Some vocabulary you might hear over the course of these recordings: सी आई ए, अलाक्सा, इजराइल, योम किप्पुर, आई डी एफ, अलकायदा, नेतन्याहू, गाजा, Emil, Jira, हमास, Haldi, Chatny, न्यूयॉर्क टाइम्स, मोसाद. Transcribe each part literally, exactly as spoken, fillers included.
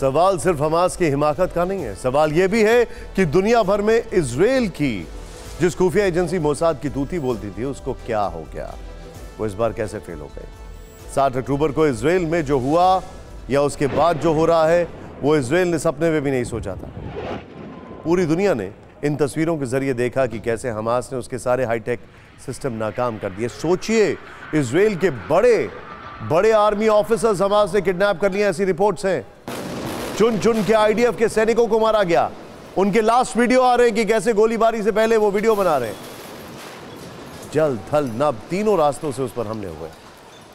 सवाल सिर्फ हमास की हिमाकत का नहीं है, सवाल यह भी है कि दुनिया भर में इजराइल की जिस खुफिया एजेंसी मोसाद की दूती बोलती थी उसको क्या हो गया, वो इस बार कैसे फेल हो गई। सात अक्टूबर को इजराइल में जो हुआ या उसके बाद जो हो रहा है वो इजराइल ने सपने में भी नहीं सोचा था। पूरी दुनिया ने इन तस्वीरों के जरिए देखा कि कैसे हमास ने उसके सारे हाईटेक सिस्टम नाकाम कर दिए। सोचिए, इजराइल के बड़े बड़े आर्मी ऑफिसर्स हमास ने किडनैप कर लिए, ऐसी रिपोर्ट्स हैं। चुन चुन के आई डी एफ के सैनिकों को मारा गया। उनके लास्ट वीडियो आ रहे हैं कि कैसे गोलीबारी से पहले वो वीडियो बना रहे हैं। जल थल नभ तीनों रास्तों से उस पर हमले हुए।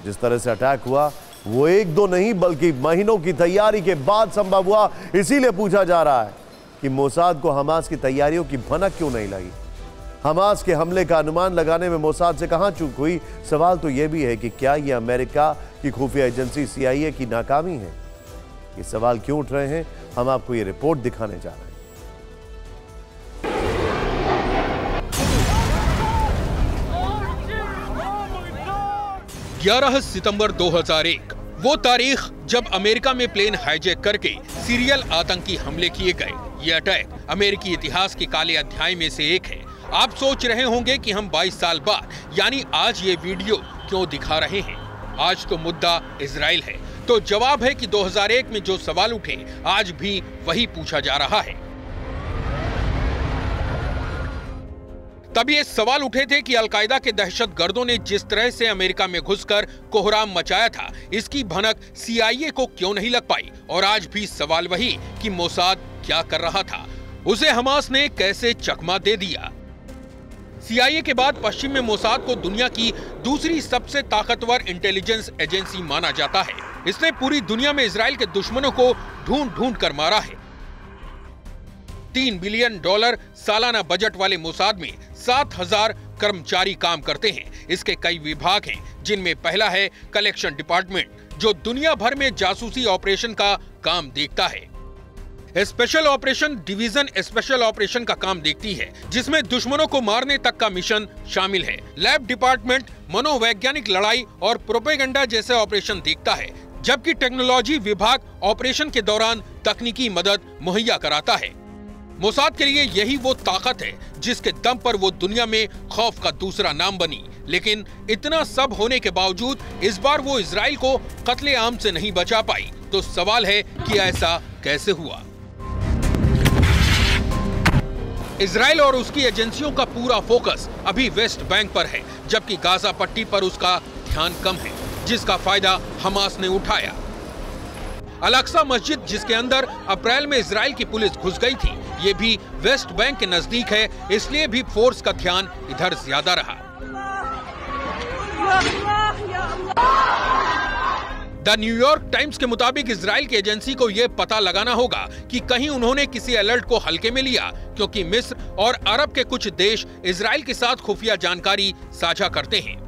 जिस तरह से अटैक हुआ वो एक दो नहीं बल्कि महीनों की तैयारी के बाद संभव हुआ। इसीलिए पूछा जा रहा है कि मोसाद को हमास की तैयारियों की भनक क्यों नहीं लगी। हमास के हमले का अनुमान लगाने में मोसाद से कहां चूक हुई। सवाल तो यह भी है कि क्या यह अमेरिका की खुफिया एजेंसी सी आई ए की नाकामी है। ये सवाल क्यों उठ रहे हैं, हम आपको ये रिपोर्ट दिखाने जा रहे हैं। ग्यारह सितंबर दो हज़ार एक वो तारीख जब अमेरिका में प्लेन हाईजैक करके सीरियल आतंकी हमले किए गए। ये अटैक अमेरिकी इतिहास के काले अध्याय में से एक है। आप सोच रहे होंगे कि हम बाईस साल बाद यानी आज ये वीडियो क्यों दिखा रहे हैं। आज तो मुद्दा इजराइल है, तो जवाब है कि दो हज़ार एक में जो सवाल उठे आज भी वही पूछा जा रहा है। तब ये सवाल उठे थे कि अलकायदा के दहशत गर्दों ने जिस तरह से अमेरिका में घुसकर कोहराम मचाया था, इसकी भनक सी आई ए को क्यों नहीं लग पाई। और आज भी सवाल वही कि मोसाद क्या कर रहा था, उसे हमास ने कैसे चकमा दे दिया। सी आई ए के बाद पश्चिम में मोसाद को दुनिया की दूसरी सबसे ताकतवर इंटेलिजेंस एजेंसी माना जाता है। इसने पूरी दुनिया में इसराइल के दुश्मनों को ढूंढ ढूंढ कर मारा है। तीन बिलियन डॉलर सालाना बजट वाले मोसाद में सात हजार कर्मचारी काम करते हैं। इसके कई विभाग हैं, जिनमें पहला है कलेक्शन डिपार्टमेंट, जो दुनिया भर में जासूसी ऑपरेशन का काम देखता है। Special operation division special operation का काम देखती है, जिसमें दुश्मनों को मारने तक का मिशन शामिल है। लैब डिपार्टमेंट मनोवैज्ञानिक लड़ाई और प्रोपेगेंडा जैसे ऑपरेशन देखता है, जबकि टेक्नोलॉजी विभाग ऑपरेशन के दौरान तकनीकी मदद मुहैया कराता है। मोसाद के लिए यही वो ताकत है जिसके दम पर वो दुनिया में खौफ का दूसरा नाम बनी। लेकिन इतना सब होने के बावजूद इस बार वो इजराइल को कत्लेआम से नहीं बचा पाई। तो सवाल है कि ऐसा कैसे हुआ। इजराइल और उसकी एजेंसियों का पूरा फोकस अभी वेस्ट बैंक पर है, जबकि गाजा पट्टी पर उसका ध्यान कम है, जिसका फायदा हमास ने उठाया। अलाक्सा मस्जिद, जिसके अंदर अप्रैल में इजराइल की पुलिस घुस गई थी, ये भी वेस्ट बैंक के नजदीक है, इसलिए भी फोर्स का ध्यान इधर ज्यादा रहा। द न्यूयॉर्क टाइम्स के मुताबिक इजराइल की एजेंसी को यह पता लगाना होगा कि कहीं उन्होंने किसी अलर्ट को हल्के में लिया, क्योंकि मिस्र और अरब के कुछ देश इजराइल के साथ खुफिया जानकारी साझा करते हैं।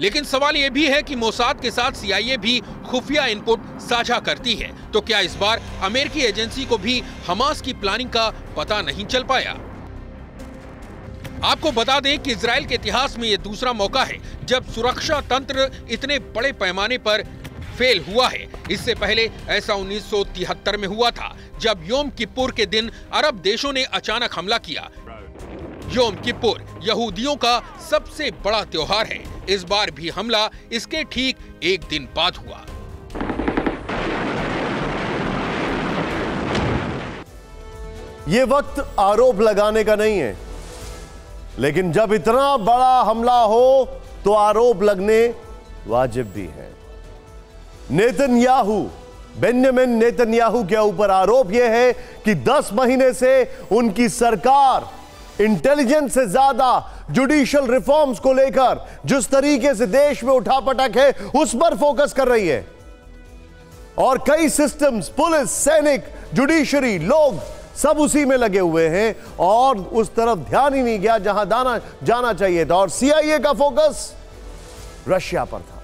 लेकिन सवाल यह भी है कि मोसाद के साथ सी आई ए भी खुफिया इनपुट साझा करती है, तो क्या इस बार अमेरिकी एजेंसी को भी हमास की प्लानिंग का पता नहीं चल पाया। आपको बता दें कि इजराइल के इतिहास में यह दूसरा मौका है जब सुरक्षा तंत्र इतने बड़े पैमाने पर फेल हुआ है। इससे पहले ऐसा उन्नीस सौ तिहत्तर में हुआ था, जब योम किप्पुर के दिन अरब देशों ने अचानक हमला किया। योम किप्पुर यहूदियों का सबसे बड़ा त्योहार है। इस बार भी हमला इसके ठीक एक दिन बाद हुआ। ये वक्त आरोप लगाने का नहीं है, लेकिन जब इतना बड़ा हमला हो तो आरोप लगने वाजिब भी है। नेतन्याहू बेंजामिन नेतन्याहू के ऊपर आरोप यह है कि दस महीने से उनकी सरकार इंटेलिजेंस से ज्यादा जुडिशियल रिफॉर्म्स को लेकर जिस तरीके से देश में उठापटक है उस पर फोकस कर रही है, और कई सिस्टम्स पुलिस सैनिक जुडिशरी लोग सब उसी में लगे हुए हैं और उस तरफ ध्यान ही नहीं गया जहां दाना जाना चाहिए था। और सी आई ए का फोकस रशिया पर था।